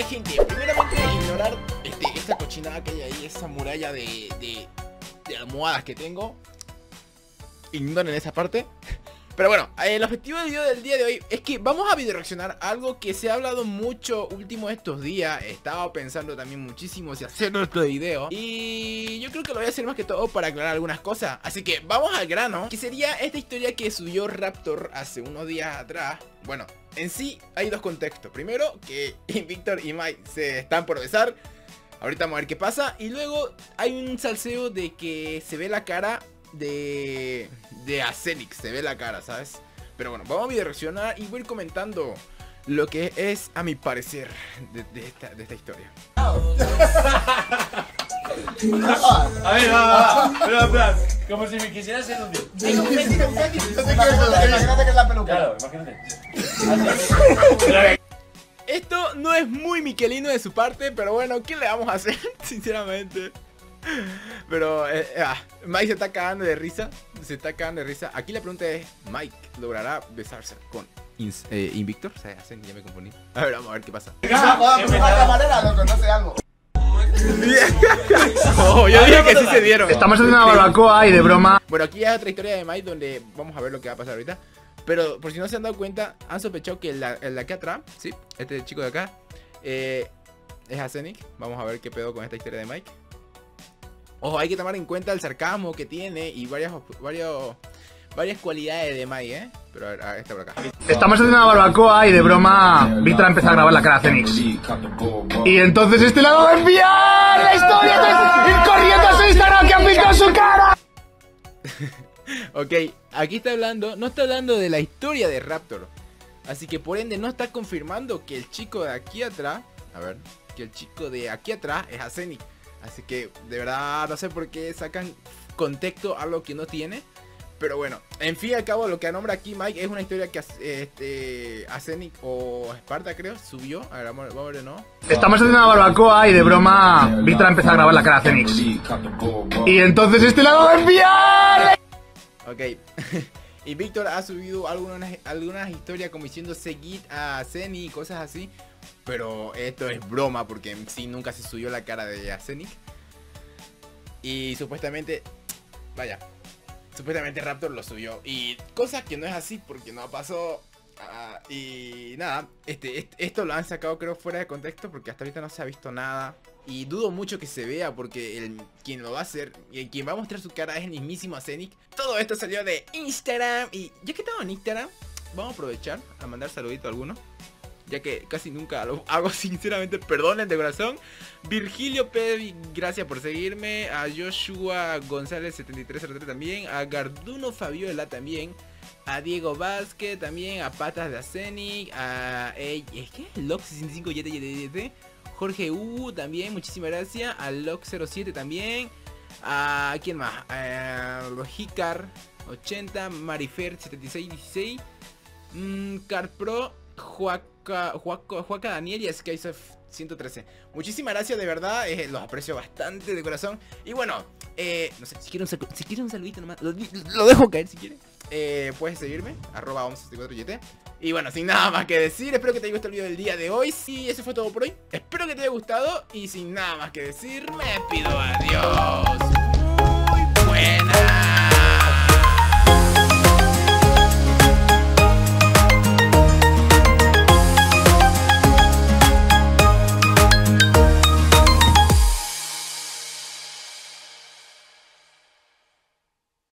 ver, gente, primeramente ignorar esta cochinada que hay ahí, esa muralla de almohadas que tengo. Ignoren esa parte. Pero bueno, el objetivo del video del día de hoy es que vamos a video reaccionar algo que se ha hablado mucho último estos días. Estaba pensando también muchísimo si hacer otro video, y yo creo que lo voy a hacer más que todo para aclarar algunas cosas. Así que vamos al grano, que sería esta historia que subió Raptor hace unos días atrás. Bueno, en sí hay dos contextos. Primero, que Víctor y Mike se están por besar. Ahorita vamos a ver qué pasa. Y luego hay un salseo de que se ve la cara de Acenix, se ve la cara, ¿sabes? Pero bueno, vamos a video reaccionar y voy a ir comentando lo que es, a mi parecer, de esta historia. A ver, va. Como si me quisiera hacer un día. Imagínate que es la peluca. Claro, imagínate. Esto no es muy miquelino de su parte, pero bueno, ¿qué le vamos a hacer? Sinceramente. Pero Mike se está cagando de risa. Aquí la pregunta es, ¿Mike logrará besarse con Invictor? O sea, ya me confundí. A ver, vamos a ver qué pasa. Oh, yo dije que sí se dieron. Estamos haciendo una barbacoa y de broma. Bueno, aquí hay otra historia de Mike donde vamos a ver lo que va a pasar ahorita. Pero por si no se han dado cuenta, han sospechado que el de acá atrás, sí, este chico de acá, es Asenic. Vamos a ver qué pedo con esta historia de Mike. Ojo, hay que tomar en cuenta el sarcasmo que tiene y varias cualidades de Mike, ¿eh? Pero a ver, esta por acá. Estamos haciendo una barbacoa y de broma Víctor empezó a grabar la cara a Acenix. Y entonces este lado va a enviar la historia de corriendo a su Instagram que han visto su cara. Ok, aquí está hablando, no está hablando de la historia de Raptor. Así que por ende no está confirmando que el chico de aquí atrás, a ver, que el chico de aquí atrás es Acenix. Así que de verdad no sé por qué sacan contexto a lo que no tiene. Pero bueno, en fin y al cabo, lo que nombra aquí Mike es una historia que Acenix o Esparta, creo, subió. A ver, vamos a ver, ¿no? Estamos haciendo una barbacoa y de broma Víctor empezó a grabar la cara a Acenix. Y entonces este lado va a enviar. Ok. Y Víctor ha subido algunas historias como diciendo seguid a Acenix y cosas así. Pero esto es broma porque en sí nunca se subió la cara de Acenix. Y supuestamente, vaya, supuestamente Raptor lo subió. Y cosa que no es así porque no pasó. Y nada, esto lo han sacado, creo, fuera de contexto porque hasta ahorita no se ha visto nada. Y dudo mucho que se vea porque quien lo va a hacer y quien va a mostrar su cara es el mismísimo Acenix. Todo esto salió de Instagram. Y ya que estamos en Instagram, vamos a aprovechar a mandar saludito a alguno, ya que casi nunca lo hago, sinceramente, perdonen de corazón. Virgilio P, gracias por seguirme. A Joshua González 7303 también. A Garduno Fabiola también. A Diego Vázquez también. A Patas de Asenic. A es que LOC65YT. Jorge U también, muchísimas gracias. A LOG07 también. A ¿quién más? A Logicar80, Marifer7616, Car Pro, Juaca, Daniel y Skyself 113. Muchísimas gracias, de verdad, los aprecio bastante de corazón. Y bueno, no sé, si quieren un saludito nomás, lo dejo caer si quieren. Puedes seguirme, @114YT. Y bueno, sin nada más que decir, espero que te haya gustado el video del día de hoy. Sí, eso fue todo por hoy, espero que te haya gustado. Y sin nada más que decir, me despido, adiós.